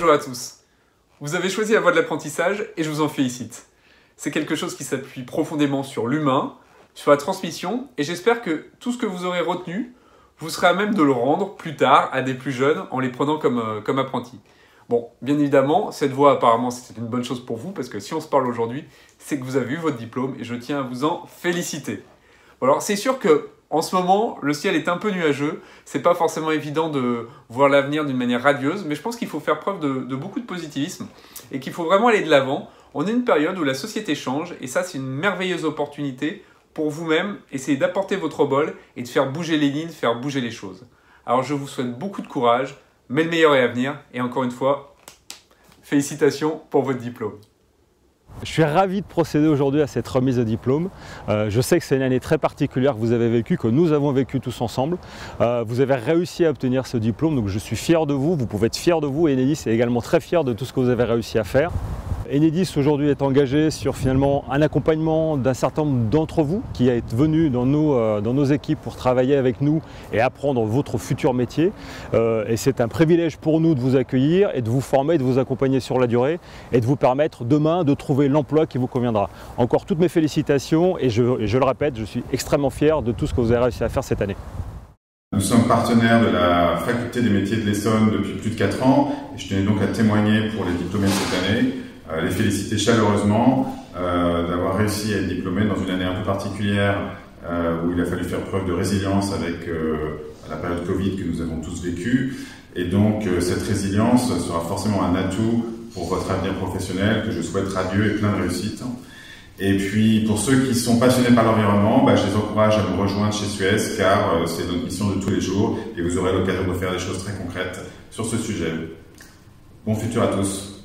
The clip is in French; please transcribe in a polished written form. Bonjour à tous. Vous avez choisi la voie de l'apprentissage et je vous en félicite. C'est quelque chose qui s'appuie profondément sur l'humain, sur la transmission, et j'espère que tout ce que vous aurez retenu, vous serez à même de le rendre plus tard à des plus jeunes en les prenant comme apprentis. Bon, bien évidemment, cette voie apparemment c'était une bonne chose pour vous, parce que si on se parle aujourd'hui, c'est que vous avez eu votre diplôme et je tiens à vous en féliciter. Bon, alors c'est sûr que en ce moment, le ciel est un peu nuageux, c'est pas forcément évident de voir l'avenir d'une manière radieuse, mais je pense qu'il faut faire preuve de beaucoup de positivisme et qu'il faut vraiment aller de l'avant. On est une période où la société change et ça c'est une merveilleuse opportunité pour vous-même, essayez d'apporter votre bol et de faire bouger les lignes, de faire bouger les choses. Alors je vous souhaite beaucoup de courage, mais le meilleur est à venir et encore une fois, félicitations pour votre diplôme. Je suis ravi de procéder aujourd'hui à cette remise de diplôme. Je sais que c'est une année très particulière que vous avez vécue, que nous avons vécue tous ensemble. Vous avez réussi à obtenir ce diplôme, donc je suis fier de vous. Vous pouvez être fier de vous et Nélis est également très fier de tout ce que vous avez réussi à faire. Enedis aujourd'hui est engagé sur finalement un accompagnement d'un certain nombre d'entre vous qui est venu dans nos équipes pour travailler avec nous et apprendre votre futur métier. Et c'est un privilège pour nous de vous accueillir et de vous former, de vous accompagner sur la durée et de vous permettre demain de trouver l'emploi qui vous conviendra. Encore toutes mes félicitations et je le répète, je suis extrêmement fier de tout ce que vous avez réussi à faire cette année. Nous sommes partenaires de la Faculté des Métiers de l'Essonne depuis plus de 4 ans et je tenais donc à témoigner pour les diplômés de cette année. Les féliciter chaleureusement d'avoir réussi à être diplômé dans une année un peu particulière où il a fallu faire preuve de résilience avec la période Covid que nous avons tous vécue. Et donc cette résilience sera forcément un atout pour votre avenir professionnel que je souhaite radieux et plein de réussite. Et puis pour ceux qui sont passionnés par l'environnement, je les encourage à nous rejoindre chez Suez car c'est notre mission de tous les jours et vous aurez l'occasion de faire des choses très concrètes sur ce sujet. Bon futur à tous.